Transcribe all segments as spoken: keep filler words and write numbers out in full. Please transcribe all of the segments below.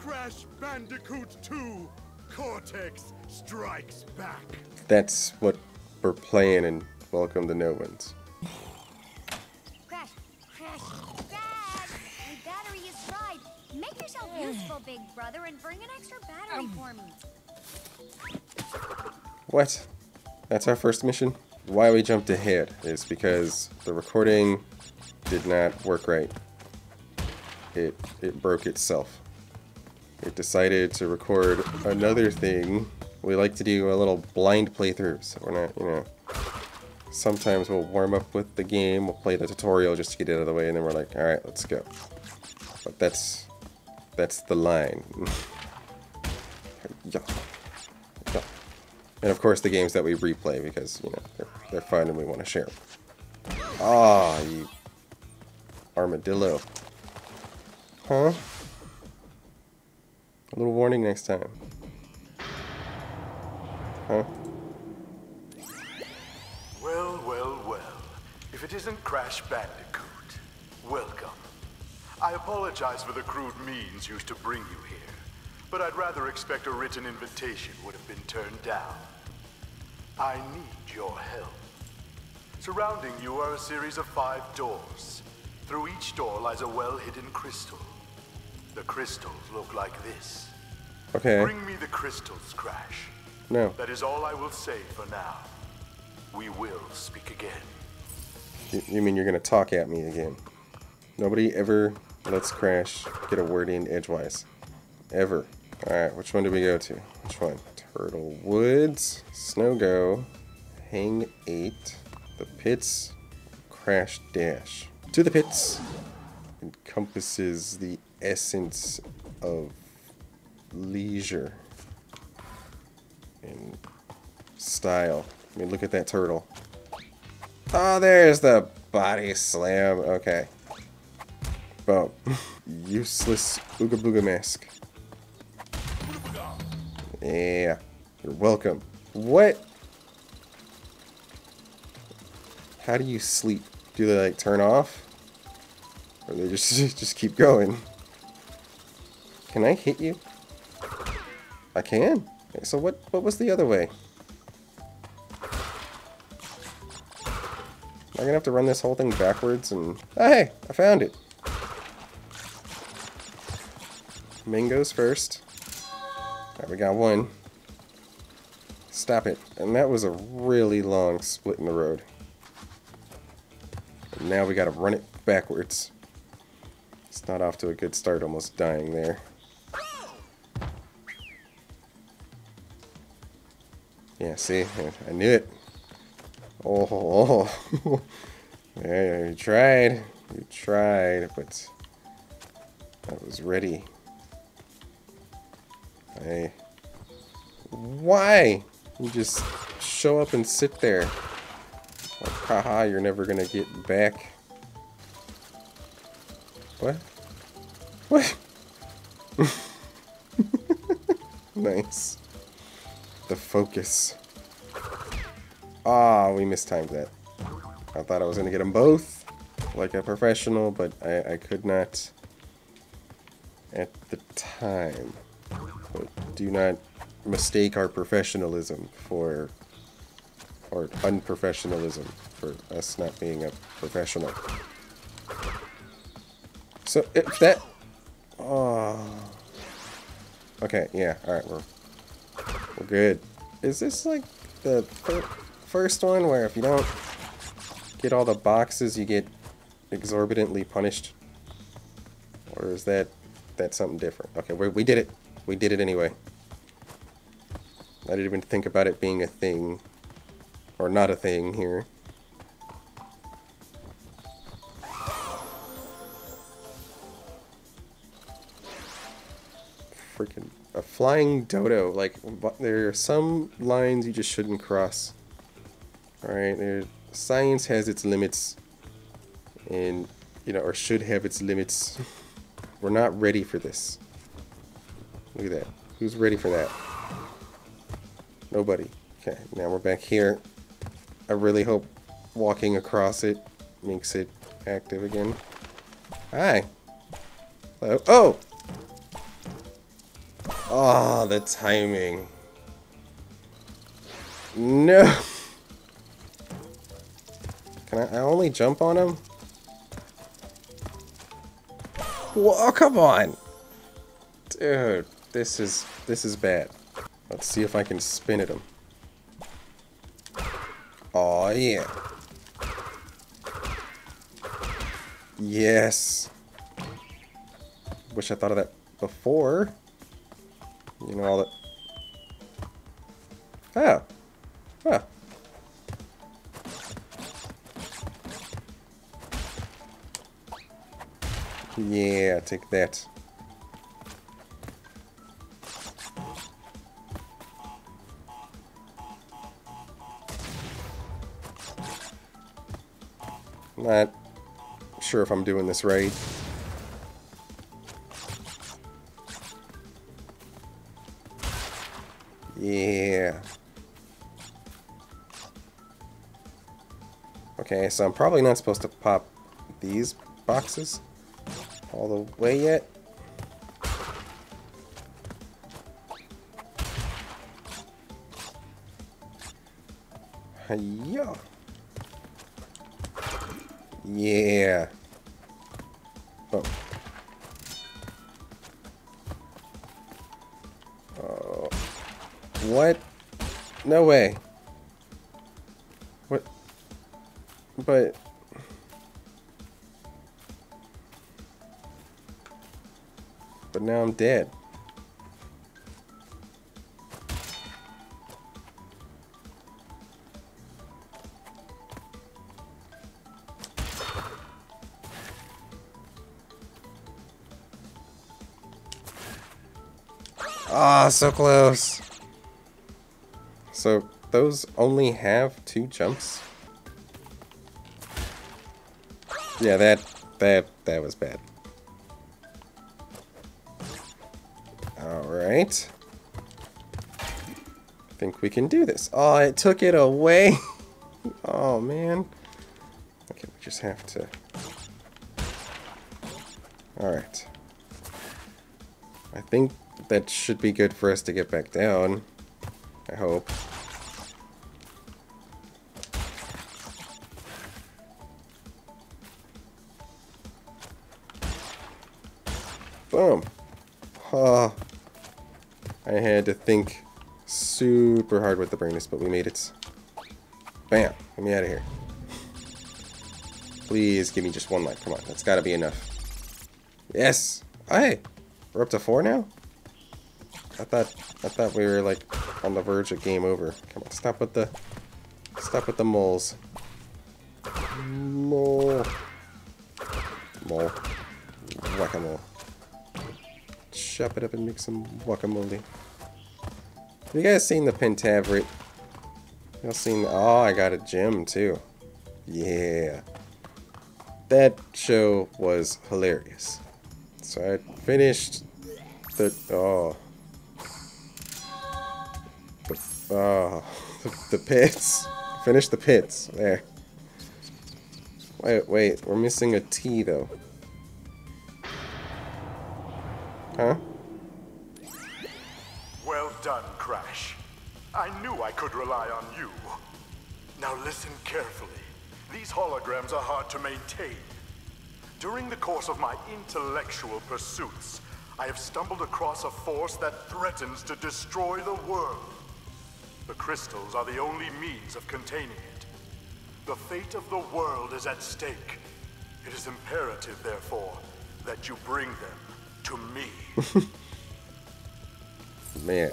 Crash Bandicoot two Cortex Strikes Back. That's what we're playing, and welcome to No One's. Crash, Crash, Dad! My battery is fried. Make yourself useful, big brother, and bring an extra battery um. for me. What? That's our first mission? Why we jumped ahead is because the recording did not work right. It, it broke itself. It decided to record another thing. We like to do a little blind playthrough, so we're not, you know. Sometimes we'll warm up with the game, we'll play the tutorial just to get it out of the way, and then we're like, alright, let's go. But that's, that's the line. And of course the games that we replay because, you know, they're, they're fun and we want to share. Ah, oh, you armadillo. Huh? A little warning next time. Huh? Well, well, well. If it isn't Crash Bandicoot, welcome. I apologize for the crude means used to bring you here, but I'd rather expect a written invitation would have been turned down. I need your help. Surrounding you are a series of five doors. Through each door lies a well-hidden crystal. The crystals look like this. Okay. Bring me the crystals, Crash. No. That is all I will say for now. We will speak again. You, you mean you're gonna talk at me again? Nobody ever lets Crash get a word in edgewise. Ever. Alright, which one do we go to? Which one? Turtle Woods, Snow Go, Hang Eight, The Pits, Crash Dash. To the Pits encompasses the essence of leisure and style. I mean, look at that turtle. Oh, there's the body slam. Okay. Boom. Useless Ooga Booga mask. Yeah. You're welcome. What? How do you sleep? Do they, like, turn off? Or they just, just keep going? Can I hit you? I can. Okay, so what, what was the other way? I'm gonna have to run this whole thing backwards and... Oh, hey! I found it! Mangoes first. Alright, we got one. Stop it. And that was a really long split in the road. And now we gotta run it backwards. It's not off to a good start, almost dying there. Yeah, see? I knew it. Oh, oh, oh. Yeah, you tried. You tried, but I was ready. I... Why? You just show up and sit there. Like, haha, you're never gonna get back. What? What? Nice. The focus. Ah, oh, we mistimed that. I thought I was going to get them both, like a professional, but I, I could not at the time. But do not mistake our professionalism for, or unprofessionalism for us not being a professional. So, if that... Oh. Okay, yeah, alright, we're, we're good. Is this like the... first one where if you don't get all the boxes you get exorbitantly punished? Or is that that's something different? Okay, we, we did it. We did it anyway. I didn't even think about it being a thing or not a thing here. Freaking a flying dodo. Like, there are some lines you just shouldn't cross. Alright, science has its limits, and, you know, or should have its limits. We're not ready for this. Look at that. Who's ready for that? Nobody. Okay, now we're back here. I really hope walking across it makes it active again. Hi! Hello. Oh! Ah, oh, the timing. No! Can I, I only jump on him? Whoa, oh, come on! Dude, this is, this is bad. Let's see if I can spin at him. Oh yeah. Yes. Wish I thought of that before. You know all that. Oh. Huh. Yeah, take that. Not sure if I'm doing this right. Yeah. Okay, so I'm probably not supposed to pop these boxes all the way yet. Hi-ya. Yeah. Oh. Oh. What? No way. What? But. But now I'm dead. Ah, oh, so close. So those only have two jumps. Yeah, that that that was bad. All right. I think we can do this. Oh, it took it away. Oh man. Okay, we just have to. All right. I think that should be good for us to get back down. I hope. Boom. Oh, I had to think super hard with the brainness, but we made it. Bam. Get me out of here. Please give me just one life. Come on. That's got to be enough. Yes. Hey. We're up to four now? I thought I thought we were like on the verge of game over. Come on, stop with the stop with the moles. Mole. Mole. Whack-a-mole. Chop it up and make some guacamole. Have you guys seen the Pentaverit? Y'all seen oh I got a gem too. Yeah. That show was hilarious. So I finished the oh Oh, the, the pits. Finish the pits. There. Wait, wait. We're missing a T, though. Huh? Well done, Crash. I knew I could rely on you. Now listen carefully. These holograms are hard to maintain. During the course of my intellectual pursuits, I have stumbled across a force that threatens to destroy the world. The crystals are the only means of containing it. The fate of the world is at stake. It is imperative, therefore, that you bring them to me. Man.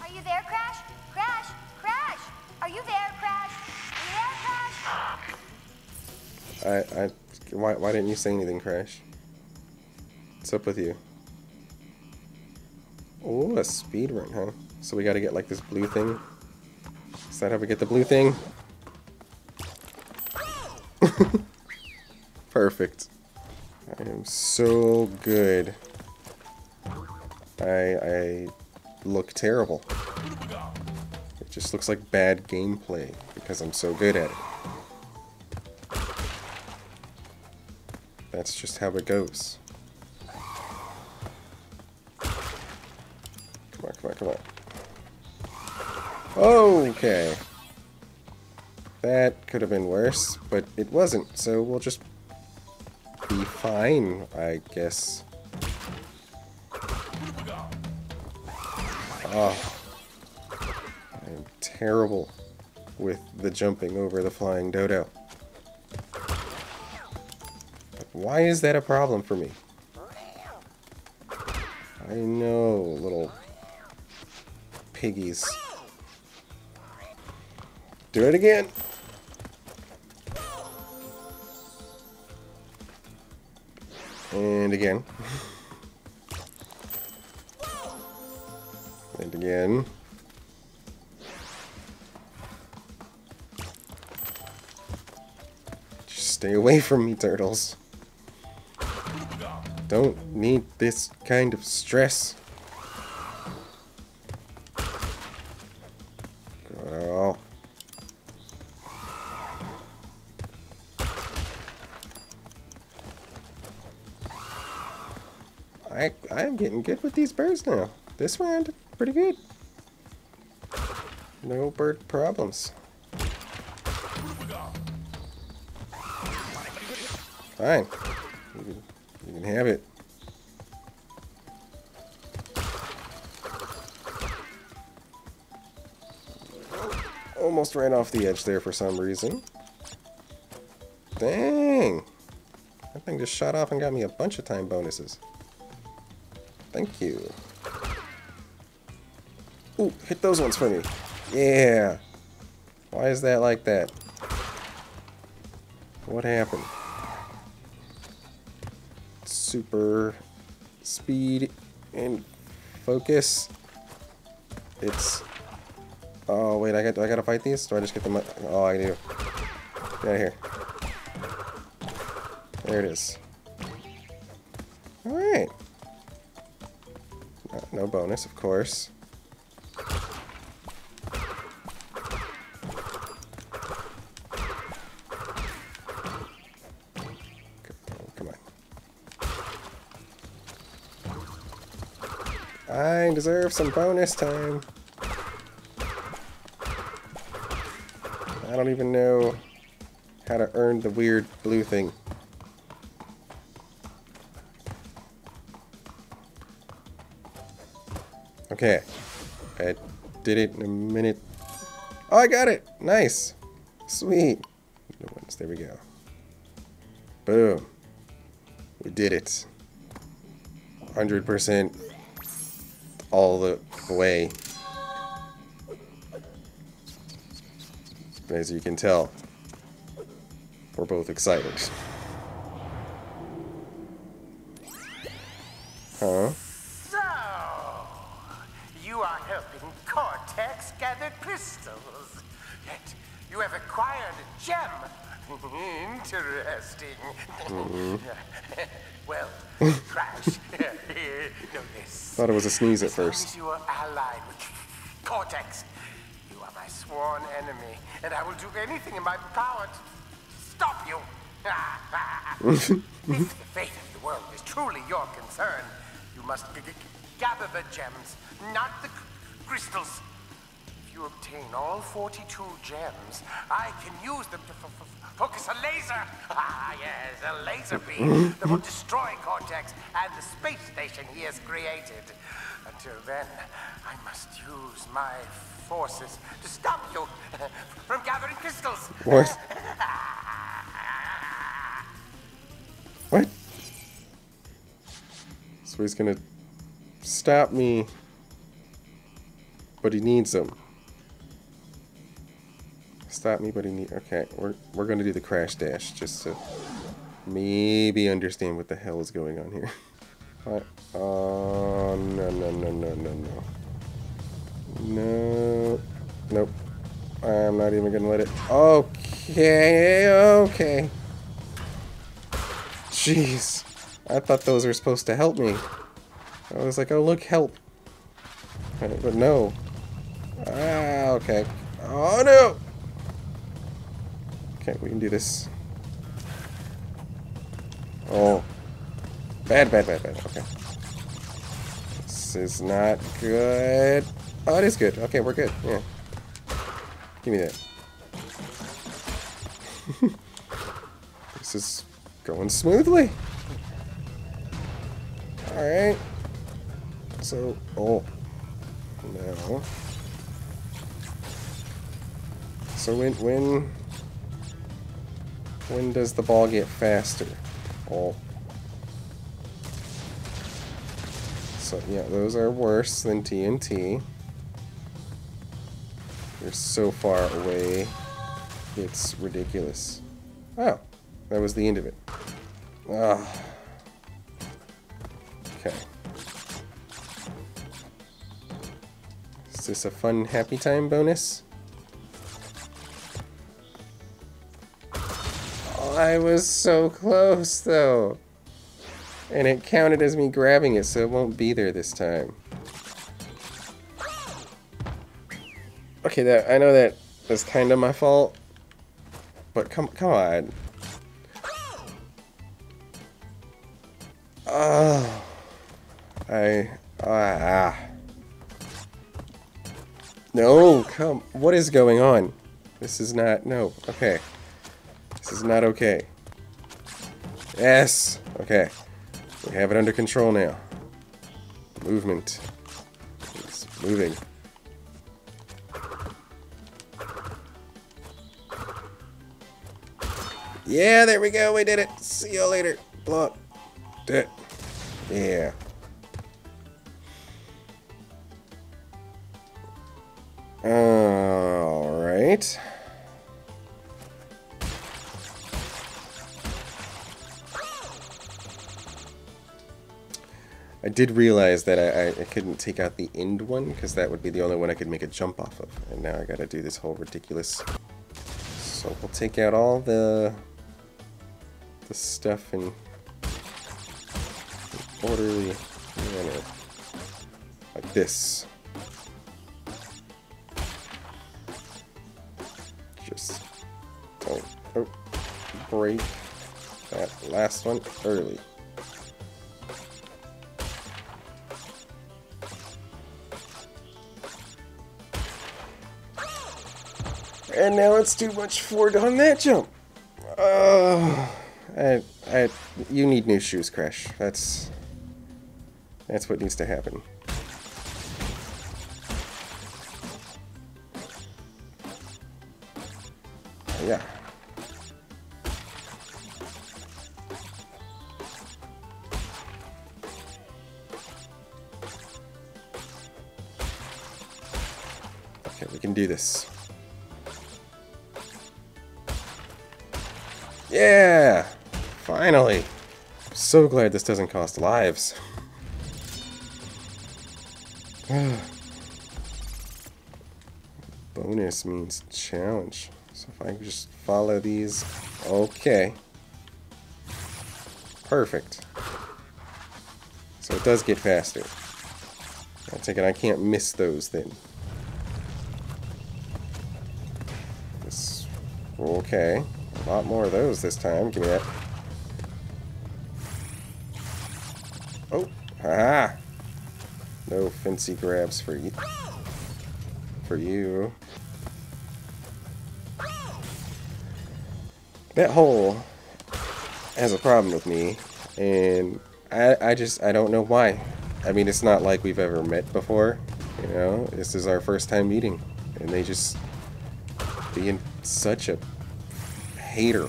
Are you there, Crash? Crash! Crash! Are you there, Crash? Are you there, Crash? I, I, why, why didn't you say anything, Crash? What's up with you? Oh, a speed run, huh? So we gotta get like this blue thing. Is that how we get the blue thing? Perfect. I am so good. I, I look terrible. It just looks like bad gameplay because I'm so good at it. That's just how it goes. Come on, come on, come on. Okay. That could have been worse, but it wasn't, so we'll just be fine, I guess. Oh. I'm terrible with the jumping over the flying dodo. Why is that a problem for me? I know, little piggies. Do it again! And again. And again. Just stay away from me, turtles. Don't need this kind of stress. Girl. I I'm getting good with these birds now. This round, pretty good. No bird problems. Fine. You can have it. Almost ran off the edge there for some reason. Dang! That thing just shot off and got me a bunch of time bonuses. Thank you. Ooh, hit those ones for me. Yeah! Why is that like that? What happened? Super speed and focus. It's... Oh, wait, I got, do I gotta fight these? Do I just get them? Oh, I do. Get out of here. There it is. Alright. No, no bonus, of course. I deserve some bonus time. I don't even know how to earn the weird blue thing. Okay. I did it in a minute. Oh, I got it! Nice! Sweet. No ones. There we go. Boom. We did it. one hundred percent. All the way. As you can tell, we're both excited. Huh? So, you are helping Cortex gather crystals. Yet, you have acquired a gem. Interesting. Mm-hmm. Well, Crash, no, this. Thought it was a sneeze at first. As long as you are allied with Cortex, you are my sworn enemy, and I will do anything in my power to stop you. If the fate of the world is truly your concern, you must g gather the gems, not the crystals. If you obtain all forty-two gems, I can use them to fulfill. Focus a laser! Ah, yes, a laser beam that will destroy Cortex and the space station he has created. Until then, I must use my forces to stop you from gathering crystals. What? What? So he's gonna stop me, but he needs them. Stop me, but he need. Okay, we're we're gonna do the crash dash just to maybe understand what the hell is going on here. What? Oh uh, no no no no no no no nope! I'm not even gonna let it. Okay, okay. Jeez, I thought those were supposed to help me. I was like, oh look, help! But no. Ah, okay. Oh no! Okay, we can do this. Oh. Bad, bad, bad, bad. Okay. Let's is not good. Oh, it is good. Okay, we're good. Yeah. Give me that. This is going smoothly. Alright. So, oh. No. So when, when... When does the ball get faster? Oh. So, yeah, those are worse than T N T. You're so far away. It's ridiculous. Oh. That was the end of it. Ugh. Okay. Is this a fun happy time bonus? Oh, I was so close though. And it counted as me grabbing it, so it won't be there this time. Okay, that I know that that's kind of my fault. But come come on. Oh, I ah. No, come. What is going on? This is not... No. Okay. This is not okay. Yes. Okay. We have it under control now. Movement. It's moving. Yeah, there we go. We did it. See you later. Block. Yeah. Alright. I did realize that I, I, I couldn't take out the end one, because that would be the only one I could make a jump off of. And now I gotta do this whole ridiculous... So we'll take out all the... the stuff in... an orderly manner. Like this. Just don't oh, break that last one early. And now it's too much forward on that jump. Oh, I, I, you need new shoes, Crash. That's that's what needs to happen. Yeah. Okay, we can do this. Yeah! Finally! I'm so glad this doesn't cost lives. Bonus means challenge. So if I can just follow these... Okay. Perfect. So it does get faster. I take it I can't miss those then. This, okay. A lot more of those this time. Give me that. Oh. Ah. No fancy grabs for you. For you. That hole has a problem with me, and I, I just, I don't know why. I mean, it's not like we've ever met before, you know? This is our first time meeting, and they just being such a hater.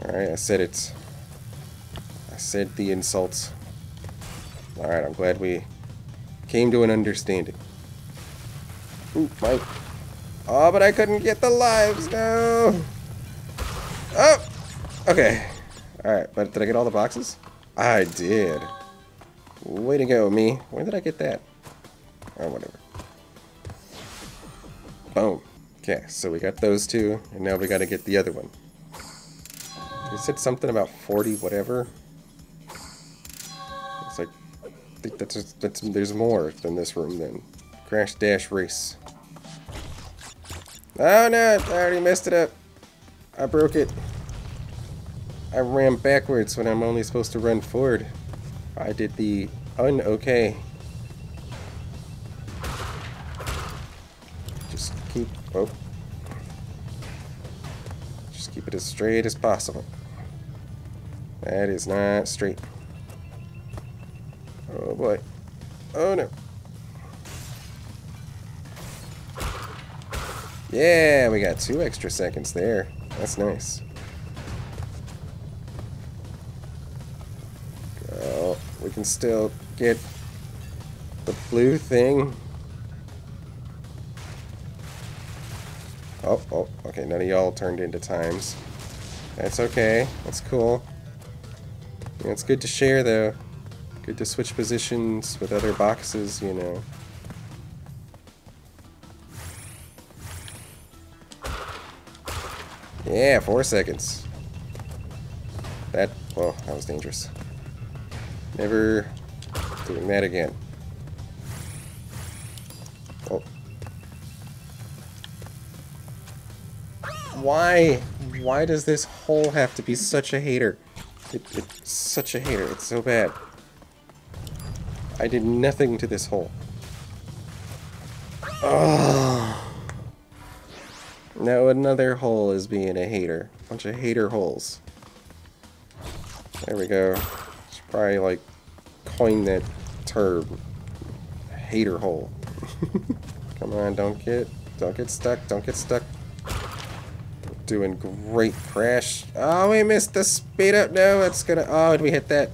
Alright, I said it. I said the insults. Alright, I'm glad we came to an understanding. Ooh, Mike. Oh, but I couldn't get the lives, no! Oh! Okay. Alright, but did I get all the boxes? I did. Way to go, me. Where did I get that? Oh, whatever. Boom. Okay, so we got those two, and now we gotta get the other one. It said something about forty whatever. It's like... I think that's, just, that's, there's more than this room then. Crash Dash Race. Oh no! I already messed it up. I broke it. I ran backwards when I'm only supposed to run forward. I did the un-okay. keep... Oh. Just keep it as straight as possible. That is not straight. Oh boy. Oh no. Yeah, we got two extra seconds there. That's nice. Go. We can still get the blue thing. Oh, oh, okay, none of y'all turned into times. That's okay. That's cool. Yeah, it's good to share, though. Good to switch positions with other boxes, you know. Yeah, four seconds. That, well, that was dangerous. Never doing that again. Oh. Why? Why does this hole have to be such a hater? It, it's such a hater. It's so bad. I did nothing to this hole. Ugh. Now another hole is being a hater. Bunch of hater holes. There we go. Should probably, like, coin that term. Hater hole. Come on, don't get, don't get stuck, don't get stuck. Doing great, Crash. Oh, we missed the speed up. No, it's gonna, oh, did we hit that?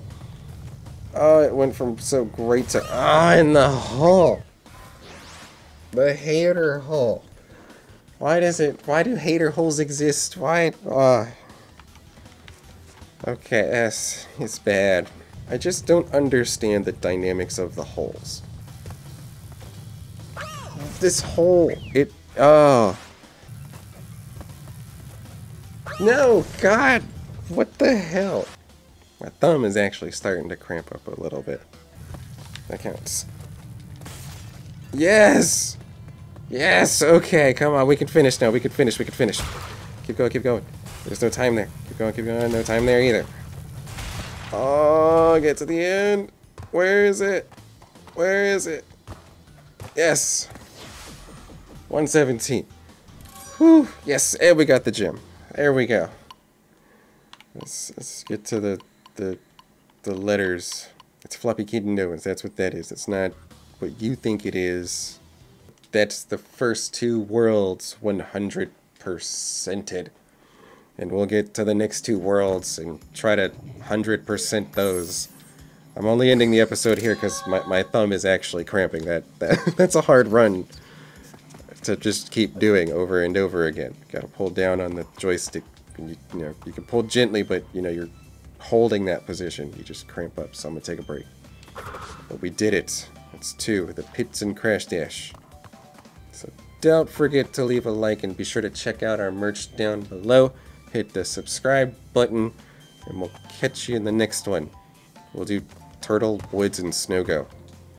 Oh, it went from so great to, ah, oh, in the hole. The hater hole. Why does it, why do hater holes exist? Why, uh, okay, that's, it's bad. I just don't understand the dynamics of the holes. This hole, it, oh. No, God, what the hell? My thumb is actually starting to cramp up a little bit. That counts. Yes! Yes, okay, come on, we can finish now, we can finish, we can finish. Keep going, keep going. There's no time there. Keep going, keep going, no time there either. Oh, get to the end. Where is it? Where is it? Yes. one seventeen. Whew, yes, and we got the gym. There we go. Let's, let's get to the, the, the letters. It's Floppy Kitten Doings, that's what that is. It's not what you think it is. That's the first two worlds one hundred percented. And we'll get to the next two worlds and try to one hundred percent those. I'm only ending the episode here because my, my thumb is actually cramping. That, that that's a hard run to just keep doing over and over again. Gotta pull down on the joystick. And you, you know, you can pull gently, but you know, you're holding that position. You just cramp up, so I'm gonna take a break. But we did it. It's two, The Pits and Crash Dash. So don't forget to leave a like and be sure to check out our merch down below. Hit the subscribe button and we'll catch you in the next one. We'll do Turtle Woods and Snow Go.